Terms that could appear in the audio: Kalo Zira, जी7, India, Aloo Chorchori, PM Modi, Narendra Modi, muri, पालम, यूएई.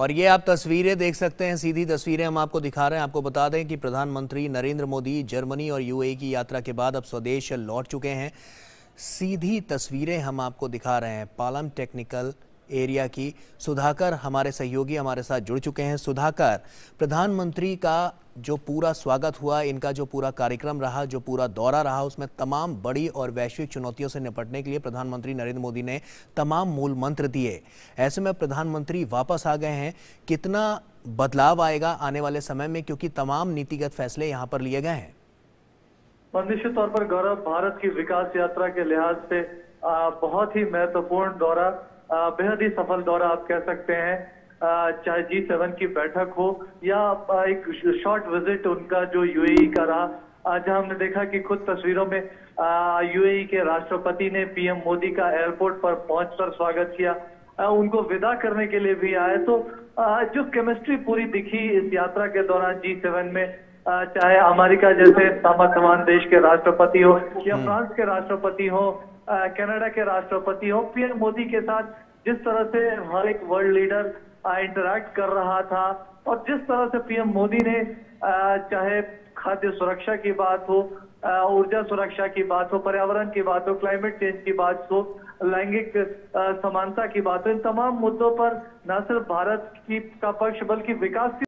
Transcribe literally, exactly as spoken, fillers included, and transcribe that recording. और ये आप तस्वीरें देख सकते हैं, सीधी तस्वीरें हम आपको दिखा रहे हैं। आपको बता दें कि प्रधानमंत्री नरेंद्र मोदी जर्मनी और यूएई की यात्रा के बाद अब स्वदेश लौट चुके हैं। सीधी तस्वीरें हम आपको दिखा रहे हैं पालम टेक्निकल एरिया की। सुधाकर हमारे सहयोगी हमारे साथ जुड़ चुके हैं। सुधाकर, प्रधानमंत्री का जो पूरा स्वागत हुआ, इनका जो पूरा कार्यक्रम रहा, जो पूरा दौरा रहा, उसमें तमाम बड़ी और वैश्विक चुनौतियों से निपटने के लिए प्रधानमंत्री नरेंद्र मोदी ने तमाम मूल मंत्र दिए। ऐसे में प्रधानमंत्री वापस आ गए हैं, कितना बदलाव आएगा आने वाले समय में, क्योंकि तमाम नीतिगत फैसले यहाँ पर लिए गए हैं। निश्चित तौर पर गौरव, भारत की विकास यात्रा के लिहाज से बहुत ही महत्वपूर्ण दौरा, बेहद ही सफल दौरा आप कह सकते हैं। चाहे जी सेवन की बैठक हो या एक शॉर्ट विजिट उनका जो यूएई का रहा, जहां हमने देखा कि खुद तस्वीरों में यूएई के राष्ट्रपति ने पीएम मोदी का एयरपोर्ट पर पहुंचकर स्वागत किया, उनको विदा करने के लिए भी आए। तो जो केमिस्ट्री पूरी दिखी इस यात्रा के दौरान जी सेवन में, चाहे अमेरिका जैसे सामर्थवान देश के राष्ट्रपति हो या फ्रांस के राष्ट्रपति हो, कनाडा के राष्ट्रपति हो, पीएम मोदी के साथ जिस तरह से हर एक वर्ल्ड लीडर इंटरैक्ट कर रहा था और जिस तरह से पीएम मोदी ने आ, चाहे खाद्य सुरक्षा की बात हो, ऊर्जा सुरक्षा की बात हो, पर्यावरण की बात हो, क्लाइमेट चेंज की बात हो, लैंगिक समानता की बात हो, इन तमाम मुद्दों पर न सिर्फ भारत की का पक्ष बल्कि विकास